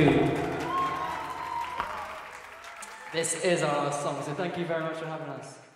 you. This is our last song, so thank you very much for having us.